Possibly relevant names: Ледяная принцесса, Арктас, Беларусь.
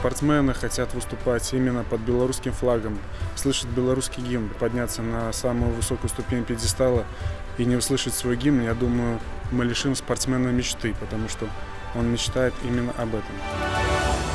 спортсмены хотят выступать именно под белорусским флагом, слышать белорусский гимн, подняться на самую высокую ступень пьедестала и не услышать свой гимн, я думаю, мы лишим спортсмена мечты, потому что он мечтает именно об этом.